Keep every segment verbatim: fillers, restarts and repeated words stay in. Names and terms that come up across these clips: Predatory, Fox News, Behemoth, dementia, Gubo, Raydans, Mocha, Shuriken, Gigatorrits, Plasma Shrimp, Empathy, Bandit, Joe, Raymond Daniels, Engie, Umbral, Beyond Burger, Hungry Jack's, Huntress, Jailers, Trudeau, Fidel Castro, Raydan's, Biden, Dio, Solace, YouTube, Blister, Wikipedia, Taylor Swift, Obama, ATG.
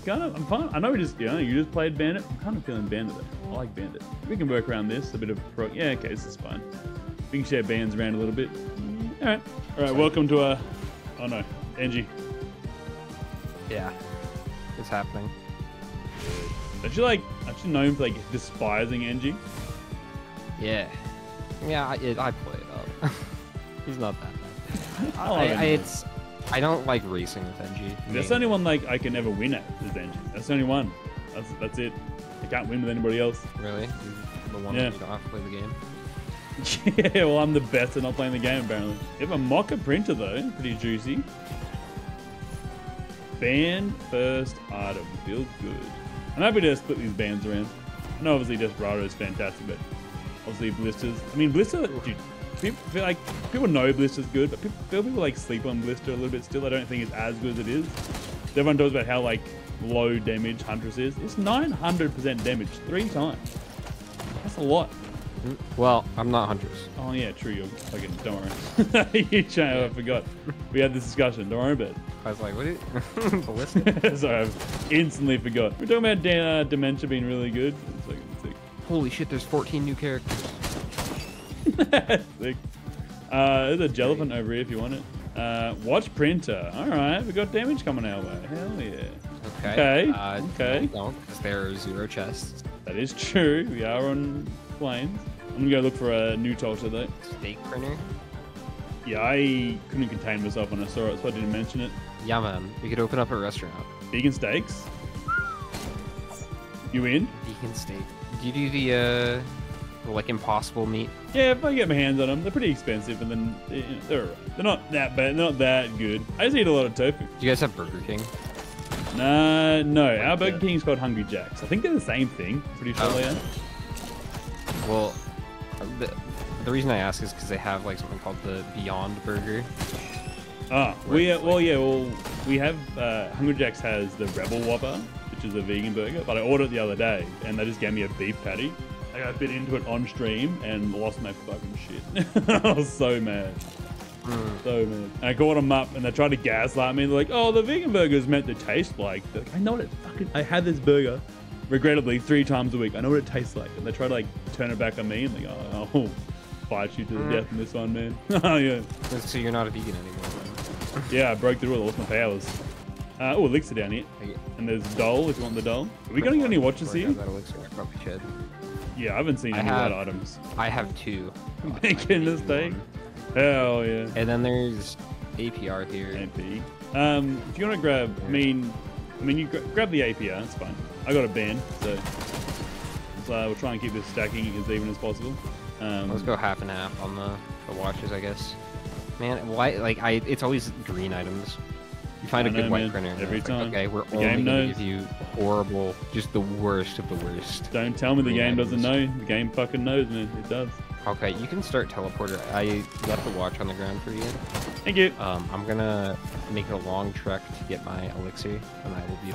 I'm kind of, I'm fine. I know we just, you know, you just played Bandit. I'm kind of feeling Bandit though. I like Bandit. We can work around this, a bit of, pro yeah, okay, this is fine. We can share bands around a little bit. All right, all right, welcome to a, oh no, Engie. Yeah, it's happening. Don't you like, aren't you known for like despising Engie? Yeah. Yeah, I, it, I play it up. He's not that bad. I, I, I, it's, I don't like racing with Engie. That's the only one like I can ever win at is Engie. That's the only one. That's that's it. I can't win with anybody else. Really? You're the one yeah. that you don't have to play the game? Yeah, well I'm the best at not playing the game apparently. You have a Mocha printer though, pretty juicy. Ban first item, build good. I'm happy to split these bands around. I know obviously Desperado is fantastic, but obviously Blister's. I mean Blister, dude, people, like, people know Blister's good, but people, people like sleep on Blister a little bit still. I don't think it's as good as it is. Everyone talks about how like low damage Huntress is. It's nine hundred percent damage, three times. That's a lot. Well, I'm not Huntress. Oh yeah, true, you're fucking, don't worry. You yeah. I forgot. We had this discussion, don't worry about it. I was like, what are you, ballistic? Sorry, I instantly forgot. We're talking about uh, dementia being really good. It's like, it's like... Holy shit, there's fourteen new characters. Sick. Uh, there's a gelatin over here if you want it. Uh, watch printer. All right, we got damage coming our way. Hell yeah. Okay. Okay. Uh, okay. Don't, because there are zero chests. That is true. We are on planes. I'm gonna go look for a new torture though. Steak printer. Yeah, I couldn't contain myself when I saw it, so I didn't mention it. Yeah, man. We could open up a restaurant. Vegan steaks. You in? Vegan steak. Do you do the, uh, the, like, impossible meat? Yeah, if I get my hands on them, they're pretty expensive, and then you know, they're they're not that bad, not that good. I just eat a lot of tofu. Do you guys have Burger King? Nah, no. Like Our Burger the... King's called Hungry Jack's. I think they're the same thing. Pretty sure oh. they are. Well, the, the reason I ask is because they have like something called the Beyond Burger. Ah, we are, well, like... yeah, well, we have uh, Hungry Jack's has the Rebel Whopper, which is a vegan burger, but I ordered it the other day and they just gave me a beef patty. I got bit into it on stream and lost my fucking shit. I was so mad. Mm. So mad. And I called them up and they tried to gaslight me. They're like, oh, the vegan burger is meant to taste like. like. I know what it fucking. I had this burger, regrettably, three times a week. I know what it tastes like. And they tried to like turn it back on me and like, oh, I'll fight you to the mm. death in this one, man. Oh, yeah. So you're not a vegan anymore, right? Yeah, I broke the rule. I lost my powers. Uh, oh, elixir down here. And there's doll if you want the doll. Are we going to get any watches here? Yeah, I haven't seen any of that items. I have two. Making this thing. Hell yeah. And then there's A P R here. A P. Um, if you want to grab, I mean, I mean, you gra grab the A P R. It's fine. I got a ban, so, so uh, we'll try and keep this stacking as even as possible. Um, Let's go half and half on the, the watches, I guess. Man, why? Like, I, it's always green items. You find I a know, good white man. printer. Every time. Like, okay, we're the only going to give you horrible, just the worst of the worst. Don't tell me the game items. doesn't know. The game fucking knows, man. It does. Okay, you can start teleporter. I left the watch on the ground for you. Thank you. Um, I'm going to make a long trek to get my elixir, and I will be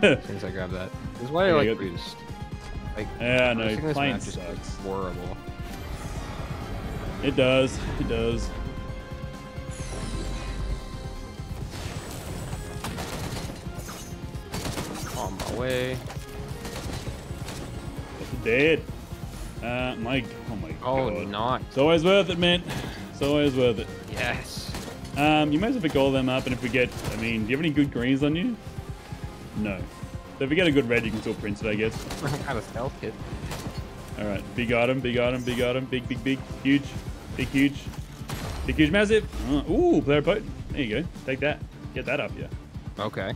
there as soon as I grab that. This is why yeah, I like Roost. Like, yeah, no, plane sucks. Just horrible. It does. It does. Way. Dead. Uh, my. Oh my god. Oh, nice. It's always worth it, man. It's always worth it. Yes. Um, you might as well pick all them up, and if we get, I mean, do you have any good greens on you? No. So if we get a good red, you can still print it, I guess. I have a stealth kit. All right. Big item. Big item. Big item. Big, big, big, huge, big, huge, big, huge, massive. Uh, ooh, player potent. There you go. Take that. Get that up, yeah. Okay.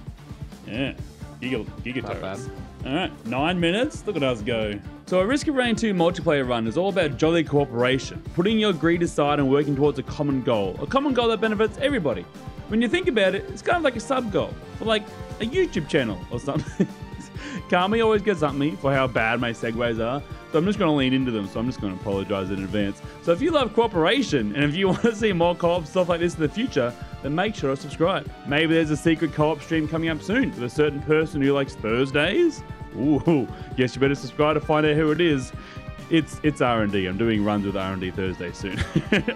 Yeah. Gigatorrits. All right, nine minutes. Look at us go. So a Risk of Rain two multiplayer run is all about jolly cooperation, putting your greed aside and working towards a common goal, a common goal that benefits everybody. When you think about it, it's kind of like a sub goal, for like a YouTube channel or something. Kami always gets at me for how bad my segues are, so I'm just going to lean into them, so I'm just going to apologize in advance. So if you love cooperation, and if you want to see more co-op stuff like this in the future, then make sure to subscribe. Maybe there's a secret co-op stream coming up soon with a certain person who likes Thursdays? Ooh, guess you better subscribe to find out who it is. It's it's R and D. I'm doing runs with R and D Thursday soon.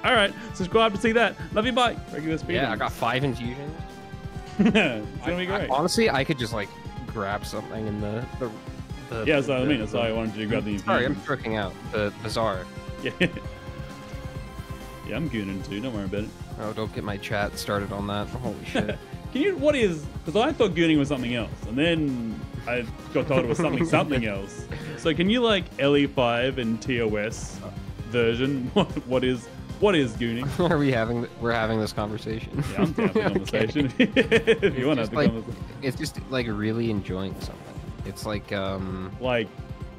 All right, subscribe to see that. Love you, bye. Regular speed. Yeah, I got five infusions. It's going to be great. I, honestly, I could just like grab something in the... the, the yeah, that's the, what I mean. That's the, why I wanted you to grab the... Sorry, I'm stroking out the bizarre. Yeah. Yeah, I'm gooning too. Don't worry about it. Oh, don't get my chat started on that. Holy shit. Can you... What is... Because I thought gooning was something else. And then I got told it was something something else. So can you, like, L E five and T O S version? What, what is... What is gooning? Are we having? We're having this conversation. Yeah, I'm having a conversation. If you want to have the like, conversation. It's just like really enjoying something. It's like um, like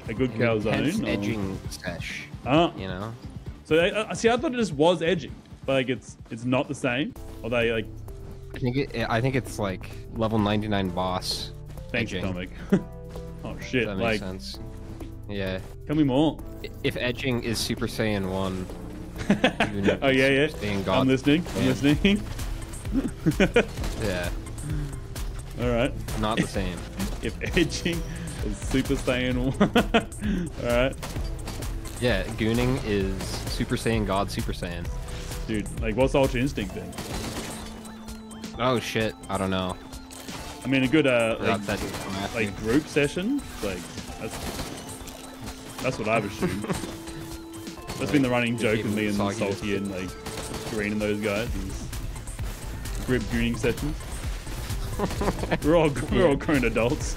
a good calzone. Edging or... sesh. Ah, you know. So uh, see, I thought it just was edging, but like it's it's not the same. Or they like. I think it. I think it's like level ninety-nine boss. Thanks, Tomek. Oh shit! Does that like, make sense? Yeah. Tell me more. If edging is Super Saiyan one. Oh yeah, yeah. I'm listening. I'm yeah. listening. Yeah. All right. Not the same. If edging is Super Saiyan one. All right. Yeah, gooning is Super Saiyan God, Super Saiyan. Dude, like, what's Ultra Instinct then? Oh shit, I don't know. I mean, a good uh, like, that like group session, like that's that's what I've assumed. That's been the running joke with me and Salty and like Green and those guys. These grip gooning sessions. We're all we're all grown adults.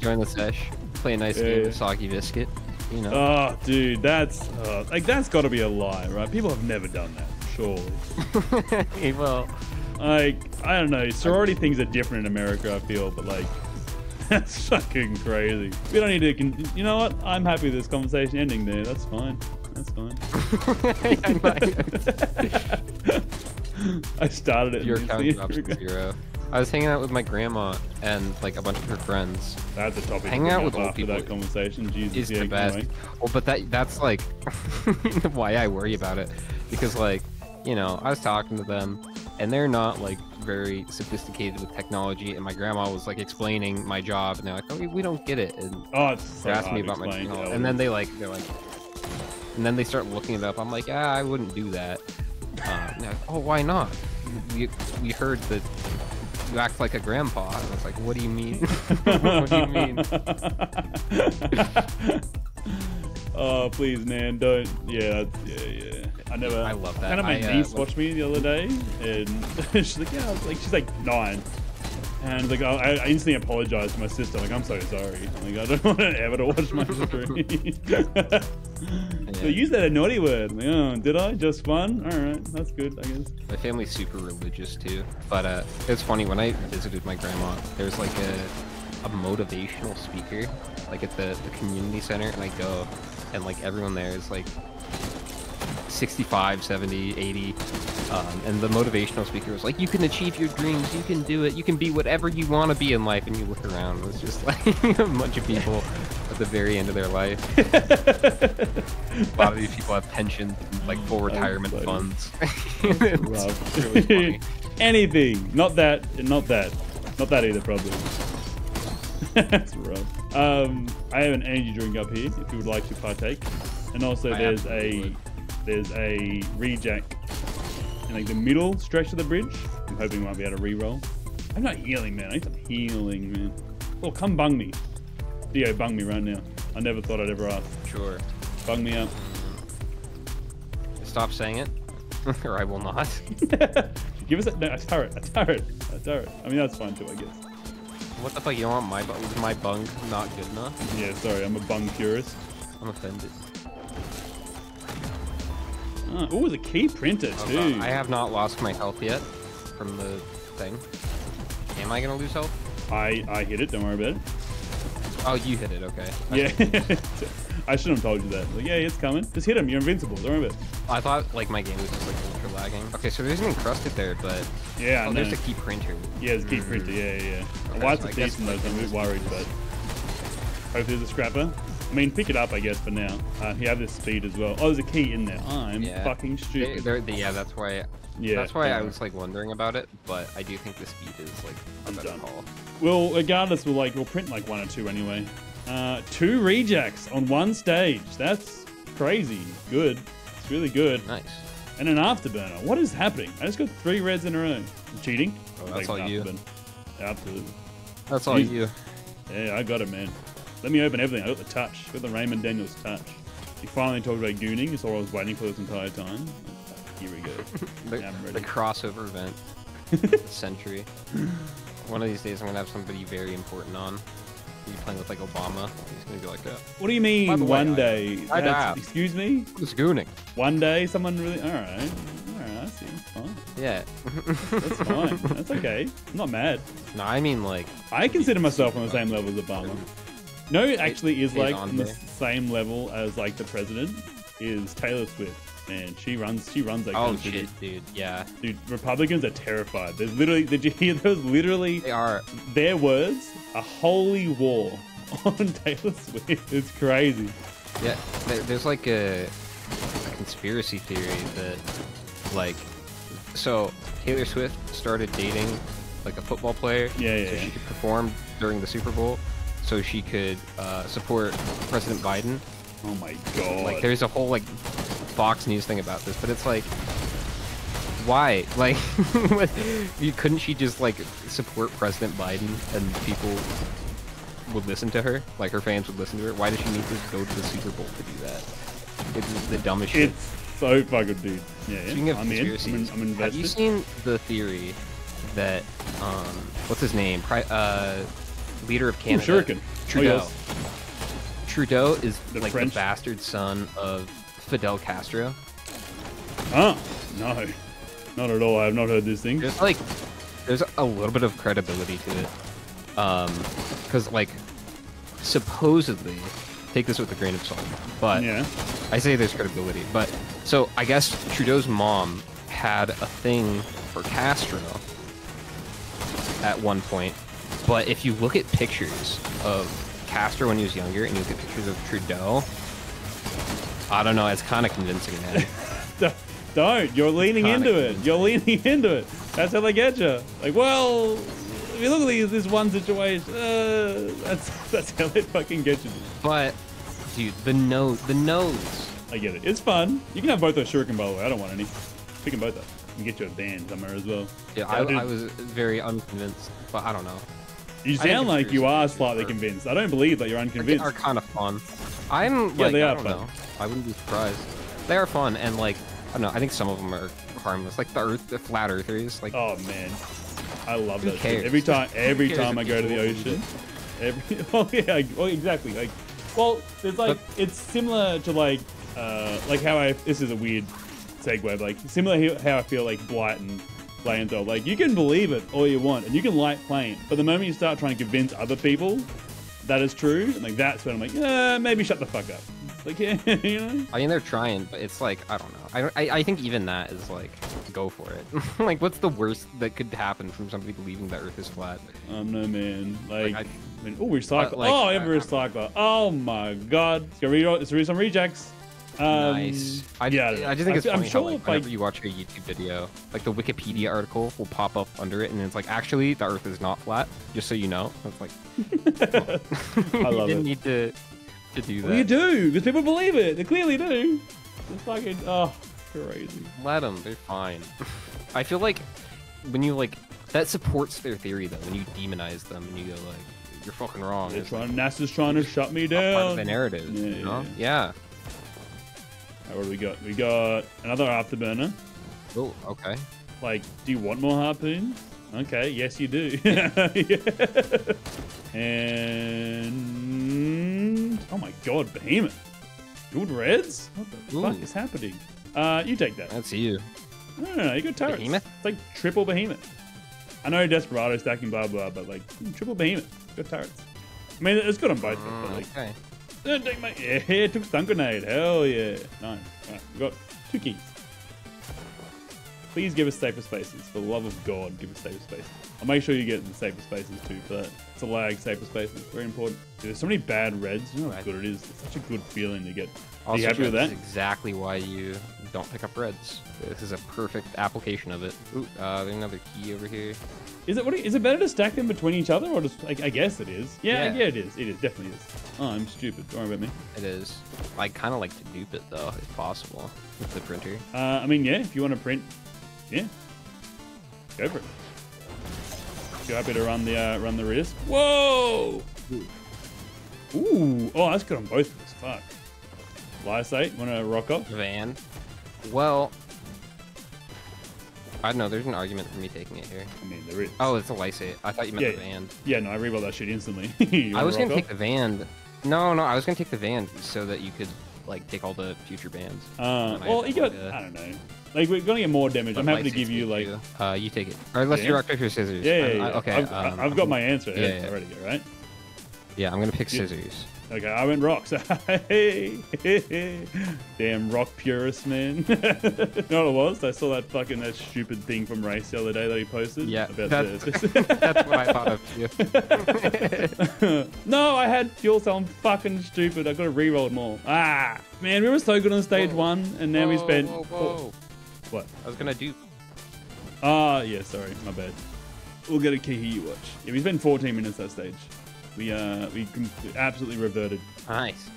Join the sesh, play a nice yeah. game of soggy biscuit. You know. Oh, dude, that's uh, like that's got to be a lie, right? People have never done that, surely. Well, like I don't know, sorority things are different in America, I feel, but like. That's fucking crazy. We don't need to con you know what? I'm happy with this conversation ending there. That's fine. That's fine. I started it. Your account drops to zero. I was hanging out with my grandma and like a bunch of her friends. That's a topic. Hanging out with old people. After that conversation, Jesus, is yeah, the best. Anyway. Well, but that that's like why I worry about it, because like you know I was talking to them and they're not like. Very sophisticated with technology, and my grandma was like explaining my job, and they're like, "Oh, we don't get it." And oh, it's so they're asking me about my technology, and then they like, they're like, and then they start looking it up. I'm like, "Ah, I wouldn't do that." Uh, like, oh, why not? We we heard that you act like a grandpa. And I was like, "What do you mean? What do you mean?" Oh, please, man, don't. Yeah, yeah, yeah. I never. I love that. Kind of my I, niece uh, watched me the other day, and she's like, "Yeah," I was like she's like nine, and like I, I instantly apologized to my sister. Like, I'm so sorry. Like, I don't want to ever to watch my stream. Yeah. So use that a naughty word. Like, oh, did I? Just fun. All right, that's good, I guess. My family's super religious too, but uh, it's funny when I visited my grandma. There's like a a motivational speaker, like at the the community center, and I go. And like everyone there is like sixty-five, seventy, eighty. Um, and the motivational speaker was like, you can achieve your dreams, you can do it, you can be whatever you want to be in life. And you look around, and it's just like a bunch of people at the very end of their life. A lot of these people have pensions, and, like full retirement oh, funds. It's really funny. Anything. Not that, not that. Not that either, probably. That's rough. Um, I have an energy drink up here if you would like to partake, and also I there's a would. there's a rejack in like the middle stretch of the bridge. I'm hoping I might be able to re-roll. I'm not healing, man. I need some healing, man. Oh, come bung me, Dio, bung me right now. I never thought I'd ever ask. Sure. Bung me up. Stop saying it, or I will not. Give us a, no, a turret, a turret, a turret. I mean that's fine too, I guess. What the fuck, you don't want my bung? Was my bung not good enough? Yeah, sorry, I'm a bung purist. I'm offended. Oh, ooh, the key printer, too. Oh, I have not lost my health yet from the thing. Am I gonna lose health? I, I hit it, don't worry about it. Oh, you hit it, okay. That's yeah, I shouldn't have told you that. Like, yeah, it's coming. Just hit him, you're invincible, don't worry about it. I thought, like, my game was just, like, ultra lagging. Okay, so there's an encrusted there, but... Yeah, oh, I there's a key printer. Yeah, there's a key mm. printer, yeah, yeah. Okay, why it's a thief in those, I'm a bit worried, but... Hopefully there's a scrapper. I mean, pick it up, I guess, for now. Uh, you have this speed as well. Oh, there's a key in there. I'm yeah. fucking stupid. They're, they're, yeah, that's why... Yeah, that's why yeah. I was, like, wondering about it, but I do think the speed is, like, a I'm better done. Call. Well, regardless, we'll like we'll print like one or two anyway. Uh, two rejects on one stage. That's crazy. Good. It's really good. Nice. And an afterburner. What is happening? I just got three reds in a row. I'm cheating. Oh, that's like all you. Afterburner. Absolutely. That's all you. Yeah, I got it, man. Let me open everything. I got the touch. I got the Raymond Daniels touch. You finally talked about gooning. That's all I was waiting for this entire time. Here we go. the, yeah, the crossover event. Century. One of these days, I'm gonna have somebody very important on. You're playing with like Obama. He's gonna be like, that. What do you mean one way, day? I, I That's, excuse me. It's gooning. One day, someone really. All right. All right. I see. It's fine. Yeah. That's fine. That's okay. I'm not mad. No, I mean like. I consider myself on the same level as Obama. No, it actually is like on the same level as like the president is Taylor Swift. Man, she runs, she runs like. Oh shit, dude, yeah. Dude, Republicans are terrified. There's literally, did you hear those? Literally, they are. Their words, a holy war on Taylor Swift. It's crazy. Yeah, there's like a conspiracy theory that, like, so Taylor Swift started dating like a football player. Yeah, yeah. So she could perform during the Super Bowl, so she could uh, support President Biden. Oh my god. Like, there's a whole like. Fox News thing about this, but it's like, why? Like, you couldn't she just like support President Biden and people would listen to her? Like her fans would listen to her? Why does she need to go to the Super Bowl to do that? It's the dumbest shit. It's so fucking dude. Yeah, Speaking of I'm conspiracies, in. I'm, in, I'm invested. Have you seen the theory that um, what's his name? Pri uh, leader of Canada. Ooh, Shuriken. Trudeau. Oh, yes. Trudeau is the like French. The bastard son of. Fidel Castro? Oh, no. Not at all. I have not heard this thing. There's like, there's a little bit of credibility to it. Um, because like, supposedly, take this with a grain of salt, but yeah. I say there's credibility, but so I guess Trudeau's mom had a thing for Castro at one point, but if you look at pictures of Castro when he was younger and you look at pictures of Trudeau, I don't know, it's kind of convincing, man. don't, don't, you're leaning into convincing. it. You're leaning into it. That's how they get you. Like, well, if you look at these, this one situation, uh, that's that's how they fucking get you. But, dude, the nose, the nose. I get it. It's fun. You can have both those Shuriken, by the way. I don't want any. Pick them both up. You can get you a band somewhere as well. Yeah, I, I was very unconvinced, but I don't know. You sound like you are slightly convinced. I don't believe that you're unconvinced. They are kind of fun. I'm like, yeah, I don't know. I wouldn't be surprised. They are fun, and like, I don't know, I think some of them are harmless. Like the earth, the flat earthers. Like, oh man, I love that shit. Every time, every time I go to the ocean, every oh yeah, oh, exactly. Like, well, there's like, it's similar to like, uh, like how I. This is a weird segue, but like similar to how I feel like Blight and. Planes are like, you can believe it all you want and you can like playing, but the moment you start trying to convince other people that is true, and like that's when I'm like, yeah, maybe shut the fuck up. Like, yeah, you know. I mean, they're trying, but it's like, I don't know. I don't, I, I think even that is like, go for it. Like, what's the worst that could happen from somebody believing that Earth is flat? Um, no man. Like, like I, I mean, oh, recycle. Uh, like, oh, I have a recycler. Oh my god. Let's go read, let's read some rejects. Um, nice. I, yeah, I just think I, it's I'm funny sure how, like, whenever I... you watch a YouTube video, like the Wikipedia article will pop up under it, and it's like, actually, the Earth is not flat. Just so you know, it's like, oh. I love you didn't it. need to to do that. Well, you do because people believe it. They clearly do. It's fucking oh, crazy. Let them. They're fine. I feel like when you like that supports their theory though. When you demonize them and you go like, you're fucking wrong. They're trying, like, NASA's trying to shut me down. Part of the narrative. Yeah. You know? yeah. yeah. Right, what do we got? We got another afterburner. Oh, okay. Like, do you want more harpoons? Okay, yes you do. yeah. And... oh my god, Behemoth. Good reds? What the Ooh. fuck is happening? Uh, you take that. That's you. No, no, no, you got turrets. Behemoth? It's like triple Behemoth. I know Desperado stacking blah blah, but like, triple Behemoth. Got turrets. I mean, it's good on both, mm, but like... Okay. Yeah, took stun grenade. Hell yeah. Nine. Alright, we got two keys. Please give us safer spaces. For the love of God, give us safer spaces. I'll make sure you get the safer spaces too, but it's a lag, safer spaces. Very important. Dude, there's so many bad reds. You know how good it is. It's such a good feeling to get. Are you happy with that? That's exactly why you don't pick up reds. This is a perfect application of it. Ooh, uh, there's another key over here. Is it what? Is it better to stack them between each other, or just? Like, I guess it is. Yeah, yeah, yeah it is. It is definitely is. Oh, I'm stupid. Don't worry about me. It is. I kind of like to dupe it though, if possible, with the printer. Uh, I mean, yeah. If you want to print, yeah, go for it. Should I better run the uh, run the risk? Whoa! Ooh! Oh, that's good on both of us. Fuck. Lysate, want to rock up? Van. Well, I don't know. There's an argument for me taking it here. I mean, there is. Oh, it's a Lysate. I thought you meant yeah, the van. Yeah, no, I rerolled that shit instantly. I was gonna take the van. No, no, I was gonna take the van so that you could like take all the future bans. Uh, well, you got. Like a... I don't know. Like, we're gonna get more damage. But I'm happy to give you like. Uh, you take it. Or unless yeah. you rock paper scissors. Yeah, yeah, yeah. I, okay. I've, um, I've got I'm... my answer yeah, yeah, yeah. already, right? Yeah, I'm gonna pick scissors. Okay, I went rocks. Damn rock purist, man. You know what it was? I saw that fucking that stupid thing from Race the other day that he posted. Yeah, about that's, that's what I thought of. Yeah. No, I had fuel cell. I'm fucking stupid. I got to reroll more. Ah, man, we were so good on stage whoa. one, and now whoa, we spent. Whoa, whoa. What? I was gonna do. Ah, uh, yeah. Sorry, my bad. We'll get a Kiki watch. Yeah, we spent fourteen minutes that stage. We uh we absolutely reverted. Nice.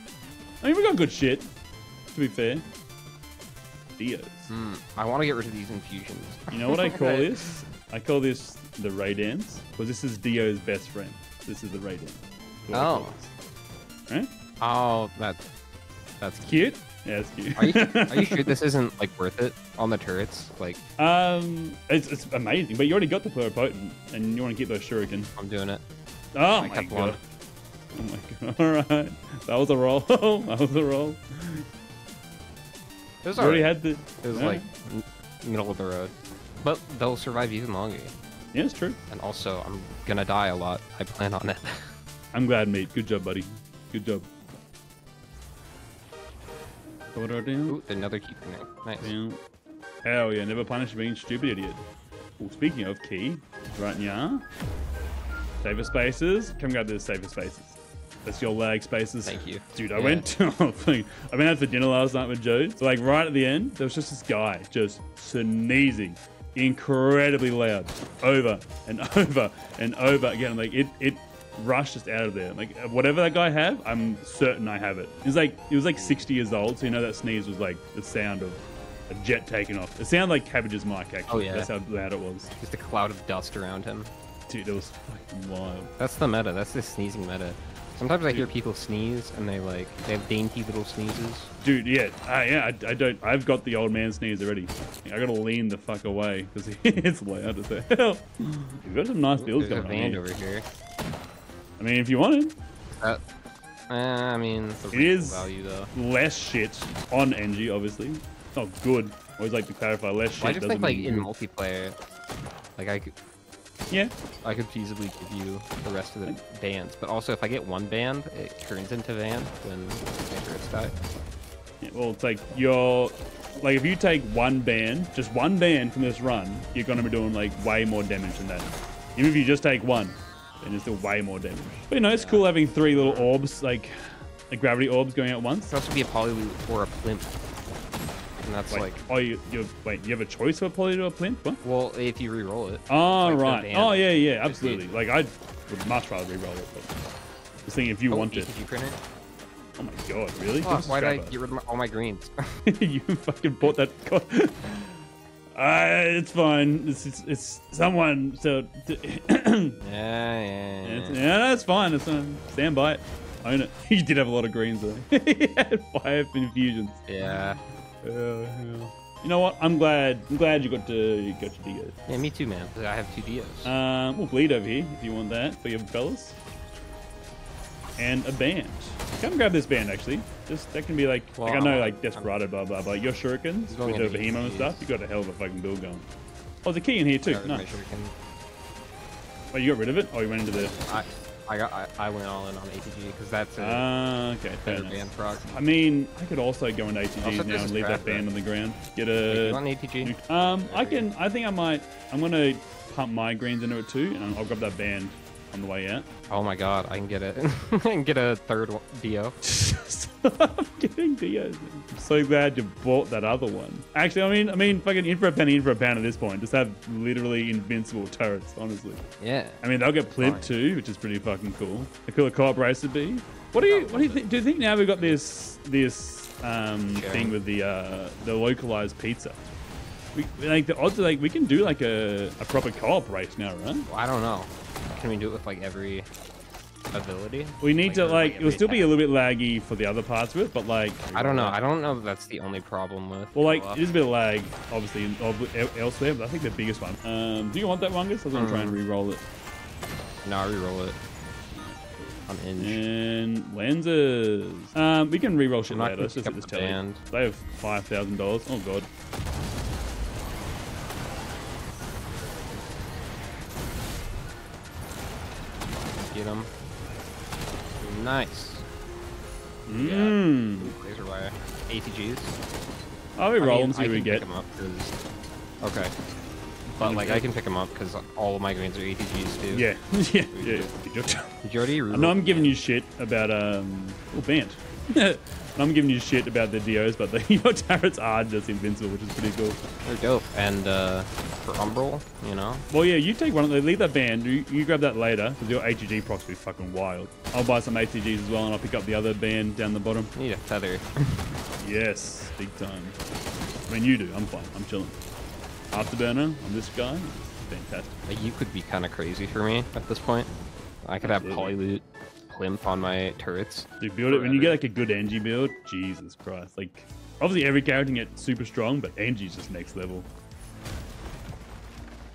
I mean, we got good shit. To be fair. Dio's. Mm, I want to get rid of these infusions. You know what I call this? I call this the Raydan's. Because this is Dio's best friend. This is the Raydan. Oh. Right? Oh, that's that's cute. cute. Yeah, it's cute. Are you, are you sure this isn't like worth it on the turrets? Like. Um, it's it's amazing, but you already got the pluripotent, and you want to keep those shuriken. I'm doing it. Oh my, god. oh my god. Alright. That was a roll. that was a roll. It was already right. had the It was yeah. like middle of the road. But they'll survive even longer. Yeah, it's true. And also I'm gonna die a lot. I plan on it. I'm glad, mate. Good job, buddy. Good job. What do I do? Ooh, another keeper now. Nice. Damn. Hell yeah, never punish being stupid idiot. Well, speaking of key, right now. Saver spaces, come grab the saver spaces. That's your lag spaces. Thank you, dude. I yeah. went. To, I went out for dinner last night with Joe. So like right at the end, there was just this guy just sneezing, incredibly loud, over and over and over again. Like it, it rushed just out of there. Like whatever that guy had, I'm certain I have it. It was like it was like sixty years old. So you know that sneeze was like the sound of a jet taking off. It sounded like Cabbage's mic actually. Oh yeah, that's how loud it was. Just a cloud of dust around him. Dude, it was fucking wild. That's the meta. That's the sneezing meta. Sometimes I dude. hear people sneeze and they like they have dainty little sneezes. Dude, yeah, uh, yeah. I, I don't. I've got the old man sneeze already. I gotta lean the fuck away because it's loud as hell. You've got some nice deals going on. There's a van over here. I mean, if you wanted. Uh, uh, I mean, it's a it is value, though. Less shit on Engie, obviously. Oh, good. I always like to clarify less shit. Well, I just think like in multiplayer, like I could. Yeah, I could feasibly give you the rest of the bans, but also if I get one band, it turns into van when Gigatorrits die. Yeah, well, it's like you're, like if you take one ban, just one ban from this run, you're gonna be doing like way more damage than that. Even if you just take one, then it's still way more damage. But you know, it's yeah. cool having three little orbs, like the gravity orbs going out once. It has to be a polyloop or a plimp. And that's wait, like oh you you wait you have a choice of a poly to a plimp? What? Well, if you re-roll it. Oh like right. Oh yeah yeah absolutely. Like I would much rather re-roll it. But this thing if you oh, want it. Did you print it? Oh my god, really? Oh, why did I get rid of my, all my greens? You fucking bought that. God. Uh, it's fine. It's it's, it's someone. So yeah yeah. yeah. It's, yeah that's fine. It's fine. Stand by it. Own it. You did have a lot of greens though. He had five infusions. Yeah. Uh, you know what? I'm glad. I'm glad you got to you got to Dio. Yeah, me too, man. I have two Dios. Um, we'll bleed over here if you want that for your fellas. And a band. Come grab this band, actually. Just that can be like, well, like I know, like Desperado, I'm, blah blah blah. Your shurikens with the Behemoth and stuff. You got a hell of a fucking build going. Oh, there's a key in here too. Nice. Oh, you got rid of it? Oh, you went into the. I I got I, I went all in on A T G because that's a uh, okay, better band proc. I mean, I could also go into A T Gs now and leave that band on the ground. Get a Wait, you want A T G? Um, there I can. I think I might. I'm gonna pump my greens into it too, and I'll grab that band on the way out. Oh my god, I can get it. I can get a third Dio. Stop getting Dios. I'm so glad you bought that other one. Actually, I mean, I mean, fucking in for a penny, in for a pound at this point. Just have literally invincible turrets, honestly. Yeah. I mean, they'll get plimped too, which is pretty fucking cool. A cool co-op race would be. What do you, what do you think? Do you think now we've got this, this um, sure. thing with the, uh, the localized pizza? we, like the odds are like we can do like a, a proper co-op race now, right? Well, I don't know. Can we do it with like every ability? We need like, to like, like it'll still attack. be a little bit laggy for the other parts of it, but like I don't know. I don't know if that's the only problem with. Well, like it is a bit of lag, obviously, elsewhere, but I think the biggest one. Um, do you want that one, Gus? I was gonna mm. try and re-roll it. No, I re-roll it. On Engie. And lenses. Um, we can re-roll shit later. Let's just hit this telly. They have five thousand dollars. Oh god. Get them. Nice. Mmm. Yeah. Laser wire. A T Gs. I'll re-roll I mean, and see what we get. Them up okay. But, like, I can pick them up because all of my greens are A T Gs, too. Yeah. yeah. yeah. yeah. Jordy, I know I'm giving you shit about, um... Oh, Band. I'm giving you shit about the Dios, but the, your turrets are just invincible, which is pretty cool. They're dope. And, uh, for Umbral, you know? Well, yeah, you take one of them. Leave that Band. You, you grab that later, because your A T G procs will be fucking wild. I'll buy some A T Gs as well, and I'll pick up the other Band down the bottom. You need a feather. Yes. Big time. I mean, you do. I'm fine. I'm chilling. Afterburner on this guy, fantastic. Like, you could be kind of crazy for me at this point. I could Absolutely. have polyloot plimp on my turrets. Dude, build forever. it when you get like a good Engie build. Jesus Christ! Like, obviously every character can get super strong, but Engie's just next level.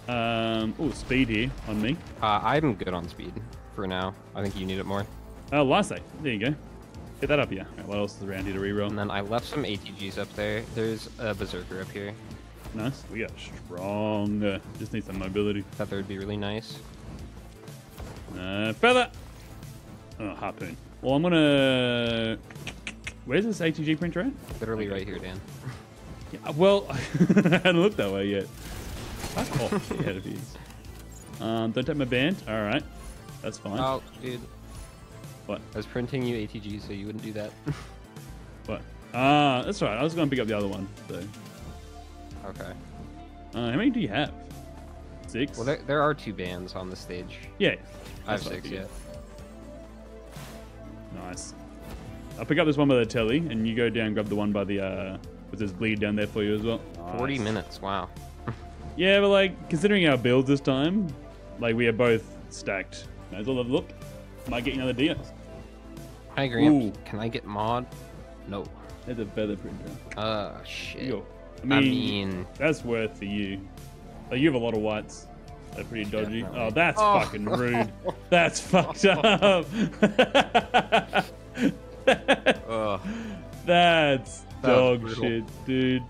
Um, oh, speed here on me. Uh, I'm good on speed for now. I think you need it more. Uh, Lysae, there you go. Get that up here. All right, what else is around here to reroll? And then I left some A T Gs up there. There's a Berserker up here. Nice. We are strong. Uh, just need some mobility. Feather would be really nice. Uh, feather! Oh, harpoon. Well, I'm gonna... Where's this A T G printer at? Literally okay. right here, Dan. Yeah, well, I hadn't looked that way yet. Fuck off. Get out of here. Um, don't take my band. Alright. That's fine. Oh, dude. What? I was printing you A T G, so you wouldn't do that. What? Ah, uh, that's right. I was gonna pick up the other one, so... Okay. Uh, how many do you have? Six? Well, there, there are two bands on the stage. Yeah. I have six, yeah. Nice. I'll pick up this one by the telly, and you go down and grab the one by the, uh... with this bleed down there for you as well. Nice. forty minutes, wow. Yeah, but, like, considering our builds this time, like, we are both stacked. Might as well have a look. Might get another deal. I agree. Can I get mod? No. There's a feather printer. Uh, shit. Yo. I mean, I mean, that's worth for you. Like, you have a lot of whites. They're pretty dodgy. Definitely. Oh, that's oh. fucking rude. That's fucked up. oh. That's that dog shit, dude.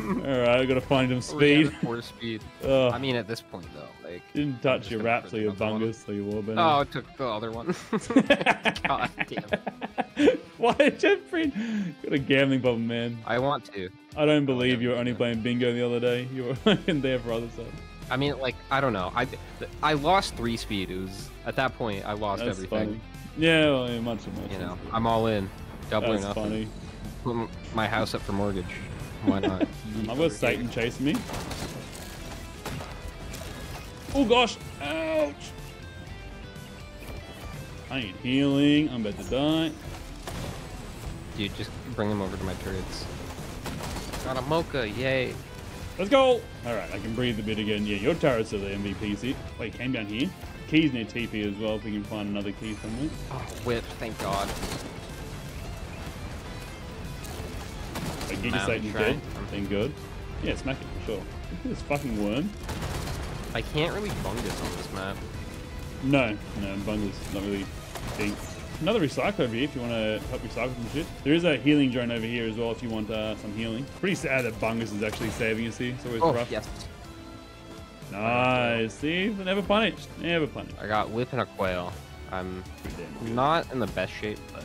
Alright, I gotta find him speed. Four speed. Oh. I mean, at this point, though. Like, you didn't touch your wraps or your bungus or your warband. Oh, I took the other one. God damn. Why did you print? Got a gambling problem, man. I want to. I don't believe you were only playing bingo the other day. You were there for other stuff. I mean, like, I don't know. I, I lost three speed. It was, at that point, I lost That's everything. Funny. Yeah, well, yeah, much more. You know, I'm all in. Double That's or nothing. Funny. Put my house up for mortgage. Why not? I've got Satan chasing me. Oh, gosh. Ouch. I need healing. I'm about to die. Dude, just bring him over to my turrets. Got a Mocha. Yay. Let's go. All right, I can breathe a bit again. Yeah, your turrets are the M V P seat. Wait, came down here. Key's near T P as well, if we can find another key somewhere. Oh, whip. Thank God. Wait, get your Satan dead. Something good. Yeah, smack it for sure. Look at this fucking worm. I can't really fungus on this map. No, no, fungus not really deep. Another recycle over here if you want to help recycle some shit. There is a healing drone over here as well if you want uh, some healing. Pretty sad that Bungus is actually saving us here. It's always oh, rough. Yes. Nice. See? Never punished. Never punished. I got whip and a quail. I'm not in the best shape, but...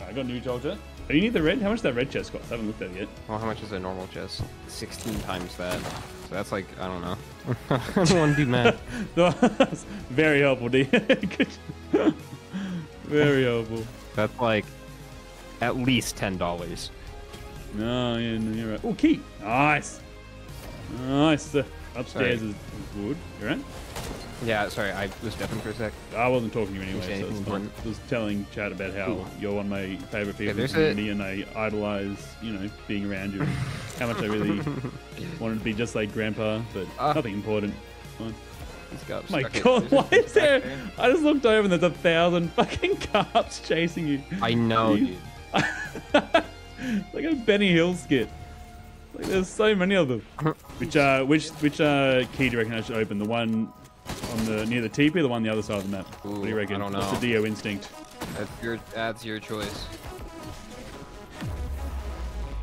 Right, I got a new torture. Oh, you need the red? How much is that red chest cost? I haven't looked at it yet. Well, how much is a normal chest? sixteen times that. So that's like, I don't know. I don't want to do math. That's very helpful, dude. Very helpful. That's like at least ten dollars. No, yeah, no, you're right. Oh, key. Nice. Nice. Uh, upstairs Sorry. is good. You're right. Yeah, sorry, I was stepping for a sec. I wasn't talking to you anyway, so it's fine. I was telling Chad about how Ooh. You're one of my favourite people in the community, and I idolise, you know, being around you. How much I really wanted to be just like Grandpa, but uh, nothing important. Fine. Got my God, why is there? There? I just looked over and there's a thousand fucking carps chasing you. I know, you... dude. Like a Benny Hill skit. Like there's so many of them. Which uh, which which uh key do you reckon I should open? The one on the near the teepee, or the one on the other side of the map? Ooh, what do you reckon? I don't know. What's the Dio instinct? That's your that's your choice.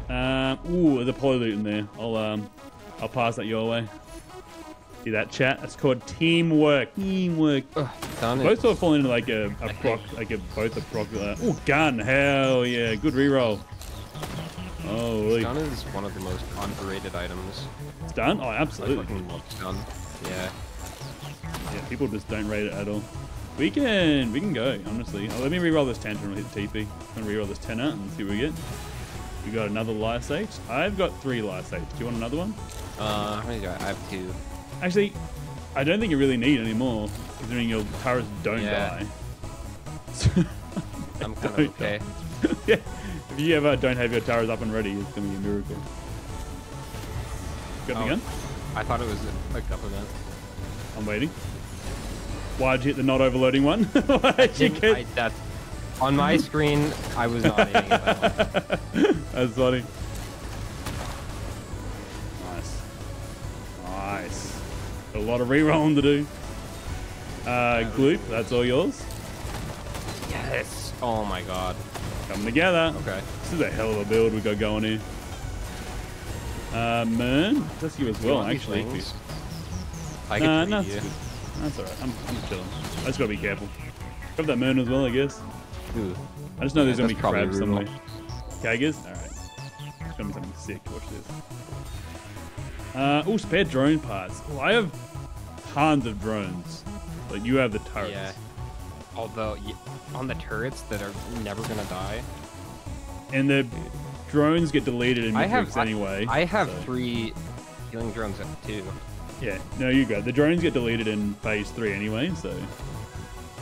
Um, ooh, there's a poly loot in there. I'll um, I'll pass that your way. See that, chat? That's called teamwork. Teamwork. Ugh, done both it. Sort of falling into like a, a proc, like a both a proc. Uh, oh, gun! Hell yeah! Good reroll. Oh, stun is one of the most underrated items. Stun? Oh, absolutely. I fucking love stun. Yeah. Yeah, people just don't rate it at all. We can, we can go. Honestly, oh, let me reroll this tantrum and hit T P. I'm gonna reroll this ten out and see what we get. We got another lysate. I've got three lysates. Do you want another one? Uh, how many do I? I have two. Actually, I don't think you really need any more, considering your turrets don't yeah. die. I'm kind of okay. Yeah. If you ever don't have your turrets up and ready, it's going to be a miracle. Got oh, the gun? I thought it was hooked up again. I'm waiting. Why'd you hit the not overloading one? Why'd you get... I, that, on my screen, I was not aiming at that one. That's funny. Nice. Nice. A lot of rerolling to do. Uh, Gloop, that's all yours. Yes. Oh my God. Coming together. Okay. This is a hell of a build we got going here. Uh, Mern, that's you as well, actually. I nah, no, that's, that's all right. I'm, I'm chilling. I just gotta be careful. Grab that Mern as well, I guess. Ooh. I just know yeah, there's gonna be crabs somewhere. Kagas. All right. It's gonna be something sick. Watch this. Uh, oh, spare drone parts. Well, I have tons of drones, but you have the turrets. Yeah. Although, on the turrets that are never going to die. And the drones get deleted in Matrix anyway. I, I have so. three healing drones at two. Yeah, no, you go. The drones get deleted in phase three anyway, so.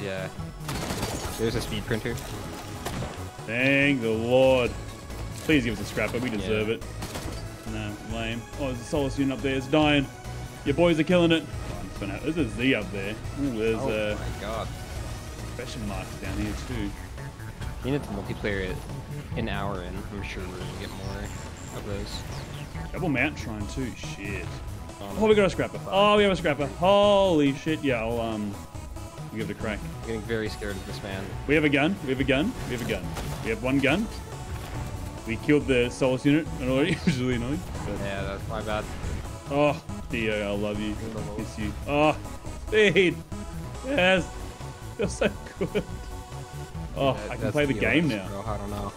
Yeah. There's a speed printer. Thank the Lord. Please give us a scrapper. We deserve yeah. it. No, lame. Oh, there's a Solace unit up there. It's dying. Your boys are killing it. Oh, gonna there's a Z up there. Ooh, there's oh, a... my God. Question marks down here, too. You need to multiplayer it an hour in. I'm sure we're going to get more of those. Double mount shrine, too. Shit. Oh, oh, we got a scrapper. Oh, we have a scrapper. Holy shit. Yeah, I'll, um... give it a crack. I'm getting very scared of this man. We have a gun. We have a gun. We have a gun. We have one gun. We killed the Solace unit, already, which is really annoying. But... yeah, that's my bad. Oh, Dio, I love you. I miss you. Oh, speed! Yes! You're so good. Oh, yeah, I can play the Dio game now. Bro, I don't know.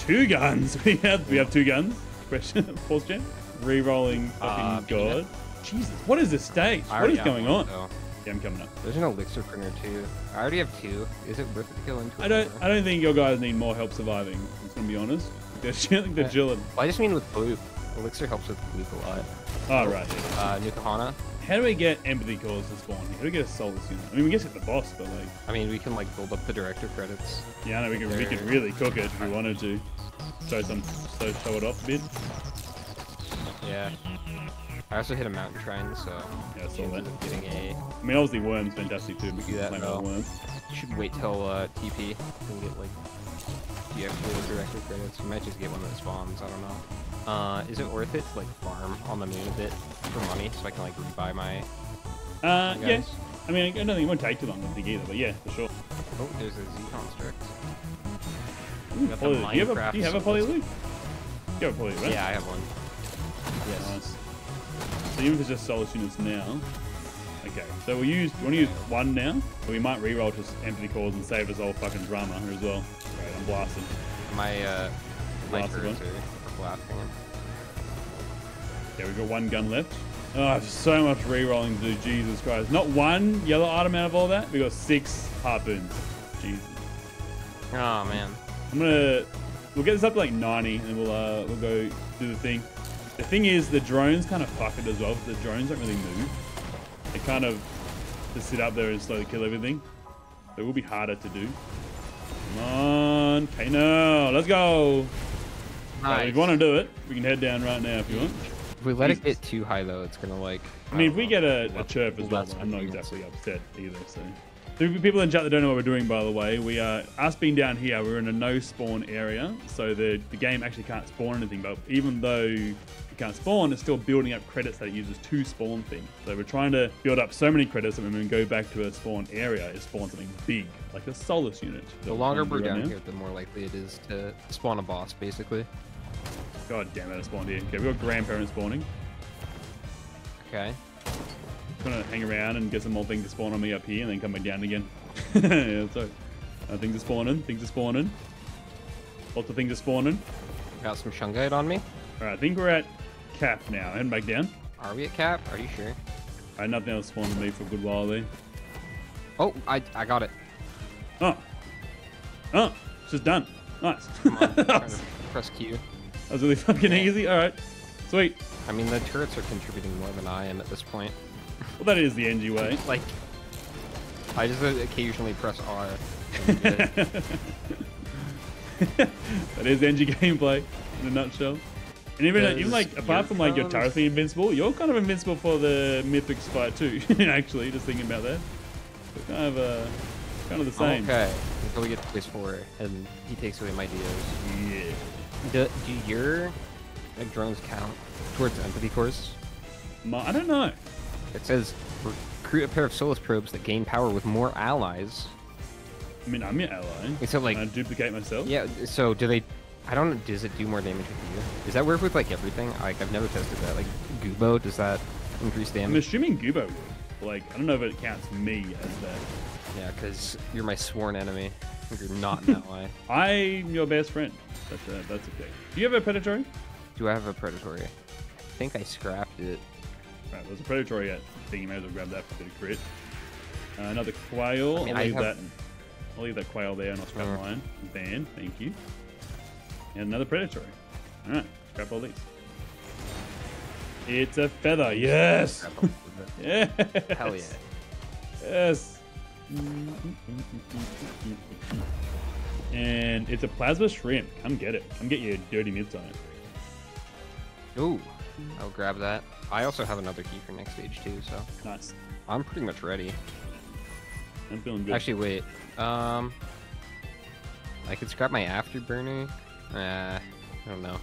Two guns! We have, we have two guns. Question, pause jam. Rerolling fucking uh, God. Jesus, what is this stage? What is going on? Though. Yeah, I'm coming up. There's an elixir printer too. I already have two. Is it worth it to kill into? I don't. Anymore? I don't think your guys need more help surviving. I'm gonna be honest. They're chilling. They're chilling. Well, I just mean with bloop. Elixir helps with bloop a lot. Oh right. Uh, Nukahana. How do we get empathy cores to spawn? How do we get a Solace unit? I mean, we can get the boss, but like. I mean, we can like build up the director credits. Yeah, I know. We could. There. We could really cook it if we wanted to. Show some. So show it off a bit. Yeah. I also hit a mountain shrine, so yeah, I saw that. Getting a... I mean, obviously worms fantastic too, but you that, no. worm. Should wait till uh, T P and get like the actual director credits. You might just get one that spawns. I don't know. Uh, is it worth it to like farm on the moon a bit for money so I can like rebuy my? Uh, yeah. I mean, I don't think it won't take too long. I don't think either, but yeah, for sure. Oh, there's a Z construct. Ooh, got the Minecraft. Do you have a, do you have a poly loop? You have a poly loop, right? Yeah, I have one. Yes. Nice. So even if it's just Solace units now, okay. So we'll use. Do you want to use one now? Or we might reroll just empty cores and save us all fucking drama as well. Right, I'm blasted. My uh, blasted my turrets are blasting. Yeah, we've got one gun left. Oh, I have so much rerolling to do. Jesus Christ! Not one yellow item out of all that. We got six harpoons. Jesus. Oh man. I'm gonna. We'll get this up to like ninety, and we'll uh, we'll go do the thing. The thing is, the drones kind of fuck it as well. The drones don't really move. Like, kind of just sit up there and slowly kill everything. It will be harder to do. Come on, Kano, let's go. Nice. Right, if you want to do it, we can head down right now if you want. If we let Jesus. it get too high though, it's gonna like. I mean, if we get a, a chirp as well, well I'm not exactly upset either. So, the people in chat that don't know what we're doing, by the way, we are us being down here. We're in a no spawn area, so the the game actually can't spawn anything. But even though it can't spawn, it's still building up credits that it uses to spawn things. So we're trying to build up so many credits that when we go back to a spawn area, it spawns something big, like a Solace unit. The longer we're down here, the more likely it is to spawn a boss, basically. God damn it, I spawned here. Okay, we got grandparents spawning. Okay. I'm gonna hang around and get some more things to spawn on me up here and then come back down again. Yeah, so uh, things are spawning, things are spawning. Lots of things are spawning. Got some shungite on me. Alright, I think we're at cap now. Heading back down. Are we at cap? Are you sure? Alright, nothing else spawned on me for a good while there. Oh, I I got it. Oh. Oh, it's just done. Nice. Come on, trying to press Q. That was really fucking easy. All right, sweet. I mean, the turrets are contributing more than I am at this point. Well, that is the Engie way. Like, I just occasionally press R. That is Engie gameplay in a nutshell. And even, even like, apart from like your turret being invincible, you're kind of invincible for the mythics fight too. Actually, just thinking about that, so kind of uh, kind of the same. Okay, until we get to place four, and he takes away my Dios. Yeah. Do, do your like, drones count towards empathy cores? I don't know. It says recruit a pair of Solace probes that gain power with more allies. I mean, I'm your ally. So like, can I duplicate myself? Yeah. So do they? I don't know. Does it do more damage with you? Does that work with like everything? Like I've never tested that. Like Gubo, does that increase damage? I'm assuming Gubo would. Like I don't know if it counts me as that. Yeah, because you're my sworn enemy. You're not an ally. I'm your best friend. That's, uh, that's okay. Do you have a predatory? Do I have a predatory? I think I scrapped it. Right, well, there's a predatory at thing. You may as well grab that for a bit of crit. Uh, another quail. I mean, I'll, leave have... that, I'll leave that quail there and I'll scrap mine. Uh-huh. Van, thank you. And another predatory. All right, scrap all these. It's a feather. Yes. Yes. Hell yeah. Yes. And it's a plasma shrimp. Come get it. Come get your dirty mitts on it. Ooh, I'll grab that. I also have another key for next stage too, so nice. I'm pretty much ready. I'm feeling good. Actually, wait. Um, I could scrap my afterburner. Uh, I don't know.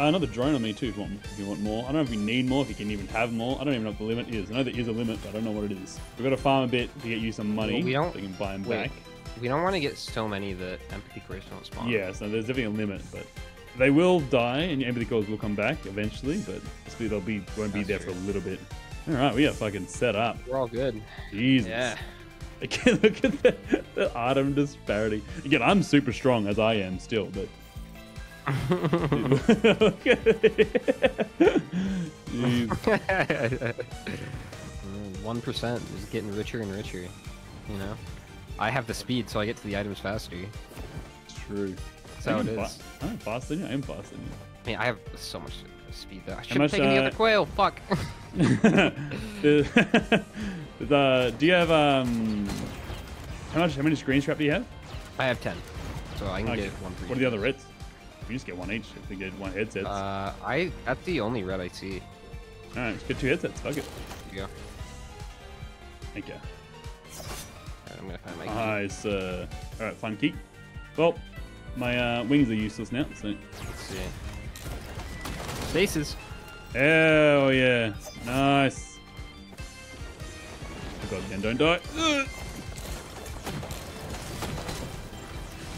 Uh, another drone on me too. If you want, if you want more, I don't know if we need more. If you can even have more, I don't even know what the limit is. I know there is a limit, but I don't know what it is. We've got to farm a bit to get you some money. Well, we don't. So you can buy them wait, back. We don't want to get so many that empathy cores don't spawn. Yeah, so there's definitely a limit, but they will die, and your empathy cores will come back eventually. But they'll be won't be That's there true. for a little bit. All right, we are fucking set up. We're all good. Jesus. Yeah. Again, look at the, the item disparity. Again, I'm super strong as I am still, but. One percent is getting richer and richer. You know, I have the speed, so I get to the items faster. True. That's how it is. I'm faster than you. I'm faster than you. I mean, I have so much speed though. I should have taken uh... the other quail. Fuck. the, the, do you have um? How much? How many screen scrap do you have? I have ten, so I can okay. get one for you. What are the other reds? You just get one each if we get one headset. Uh, I that's the only red I see. All right, let's get two headsets. Fuck it. There you go. Thank you. All right, I'm gonna find my key. Nice. Uh, all right, find key. Well, my uh, wings are useless now. So. Let's see. Stasis. Hell yeah! Nice. Oh god, then don't die. Ugh.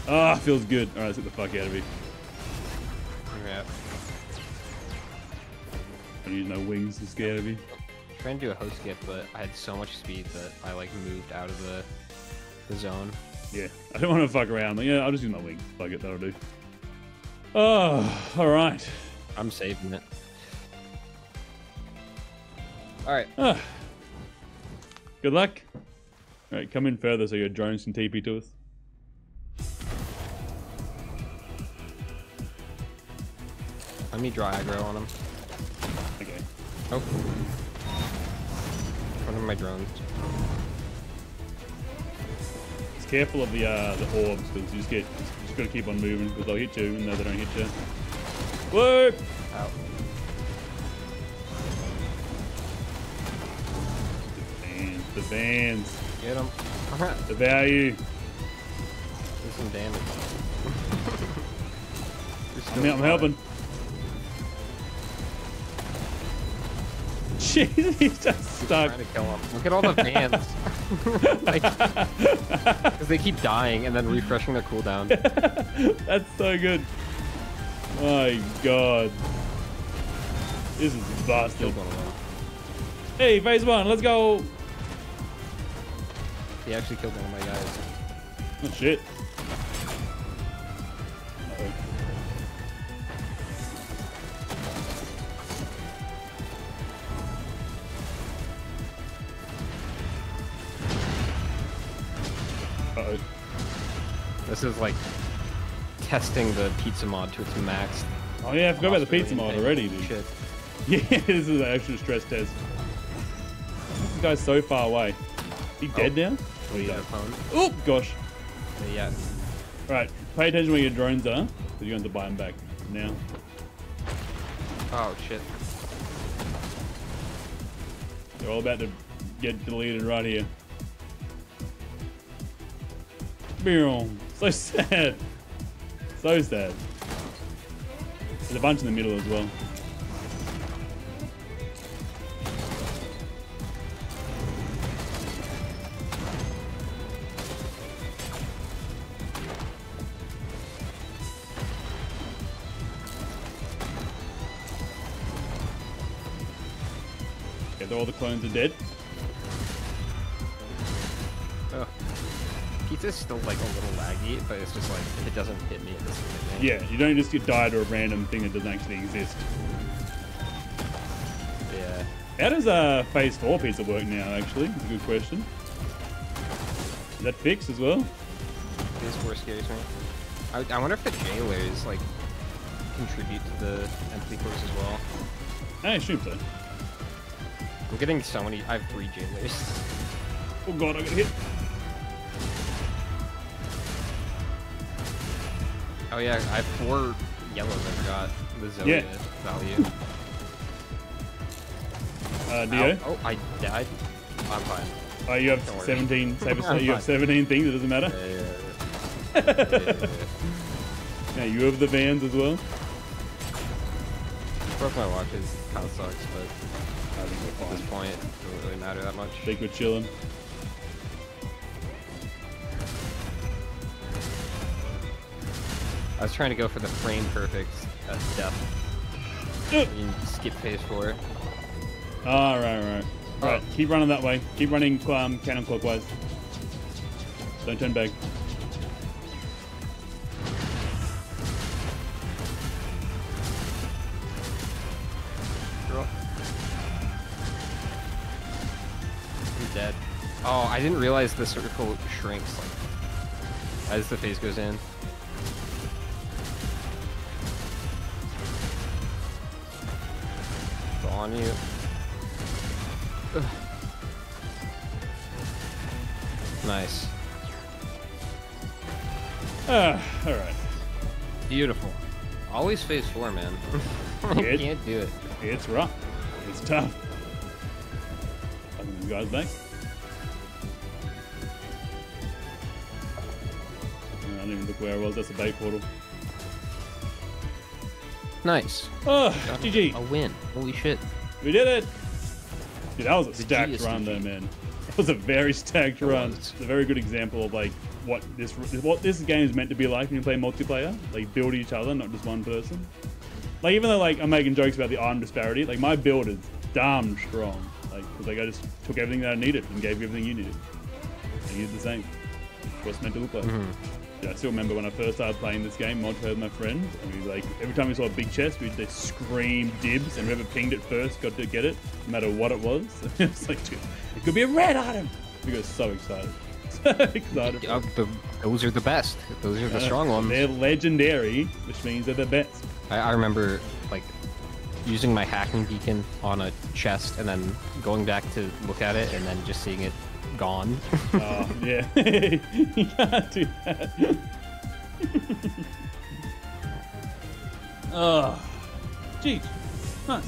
Ah, feels good. All right, let's get the fuck out of here. Crap. I don't use my wings to scare me. I'm trying to do a host skip, but I had so much speed that I like moved out of the the zone. Yeah, I don't want to fuck around. Like, yeah, I'll just use my wings. Fuck it, that'll do. Oh, all right. I'm saving it. All right. Ah. Good luck. All right, come in further so your drones can T P to us. Let me dry aggro on him. Okay. Oh. Where are my drones? Just careful of the uh, the orbs, because you just get you just gotta keep on moving, because they'll hit you, even though they don't hit you. Whoa! Ow. The vans, the vans. Get them. The value. Do some damage. I mean, I'm helping. Jesus, he's just stuck. Trying to kill him. Look at all the vans. Because they keep dying and then refreshing their cooldown. That's so good. My God. This is exhausting. Hey, phase one, let's go. He actually killed one of my guys. Oh, shit. This is like testing the pizza mod to its max. Oh yeah, I forgot about the pizza mod already, dude. Shit. Yeah, this is an actual stress test. This guy's so far away. He dead oh. now? Oh, yeah. Oh gosh. Yeah. Alright, pay attention where your drones are, because you're going to buy them back now. Oh shit. They're all about to get deleted right here. So sad. So sad. There's a bunch in the middle as well. Okay, all the clones are dead. It's still like a little laggy, but it's just like it doesn't hit me at this point. Yeah, you don't just get died or a random thing that doesn't actually exist. Yeah. How does uh phase four pizza work now? Actually, it's a good question. Is that fixed as well? Phase four scares me. I, I wonder if the jailers like contribute to the empathy course as well. I assume so. I'm getting so many. I have three jailers. Oh god, I got hit. Oh yeah, I have four yellows I forgot. The Zoe yeah. value. Uh, Dio? Oh, I died. I'm fine. Oh, you have Don't seventeen save You have seventeen things, it doesn't matter? Yeah, yeah, yeah. yeah, yeah. Now you have the vans as well? I broke my watches. Kind of sucks, but I think we're fine. At this point, it doesn't really matter that much. I think we're chilling. I was trying to go for the frame perfect uh, stuff. You can skip phase four. All right, right, right. All right, keep running that way. Keep running um, cannon clockwise. Don't turn back. Girl. He's dead. Oh, I didn't realize the circle shrinks like, as the phase goes in. On you. Ugh. Nice. Uh, all right. Beautiful. Always phase four, man. You can't do it. It's rough. It's tough. You guys back? I don't even look where I was. That's a bay portal. Nice. Oh, G G. A win. Holy shit. We did it. Dude, that was a stacked run, though, man. That was a very stacked run. It's a very good example of like what this what this game is meant to be like when you play multiplayer. Like build each other, not just one person. Like even though like I'm making jokes about the item disparity, like my build is damn strong. Like because like I just took everything that I needed and gave everything you needed. And you did the same. That's what it's meant to look like. Mm-hmm. I still remember when I first started playing this game, multiplayer with my friends, and we like every time we saw a big chest, we'd just scream dibs, and whoever pinged it first got to get it, no matter what it was. It's like, dude, it could be a red item. We got so excited, so excited. Uh, the, those are the best. Those are the uh, strong ones. They're legendary, which means they're the best. I, I remember like using my hacking beacon on a chest and then going back to look at it and then just seeing it gone. Oh, yeah. You gotta do that. Oh, jeez. Huh.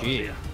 G G. Oh, yeah.